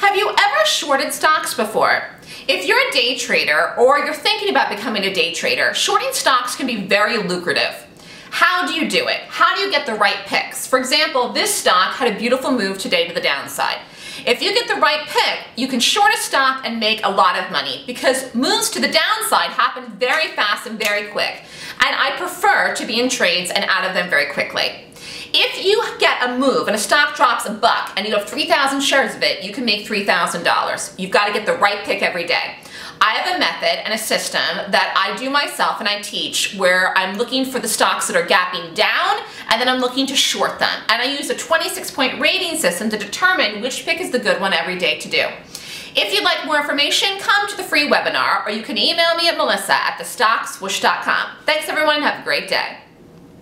Have you ever shorted stocks before? If you're a day trader or you're thinking about becoming a day trader, shorting stocks can be very lucrative. How do you do it? How do you get the right picks? For example, this stock had a beautiful move today to the downside. If you get the right pick, you can short a stock and make a lot of money because moves to the downside happen very fast and very quick. And I prefer to be in trades and out of them very quickly. If you get a move and a stock drops $1 and you have 3,000 shares of it, you can make $3,000. You've got to get the right pick every day. I have a method and a system that I do myself and I teach where I'm looking for the stocks that are gapping down and then I'm looking to short them. And I use a 26-point rating system to determine which pick is the good one every day to do. If you'd like more information, come to the free webinar or you can email me at melissa@thestockswoosh.com. Thanks everyone and have a great day.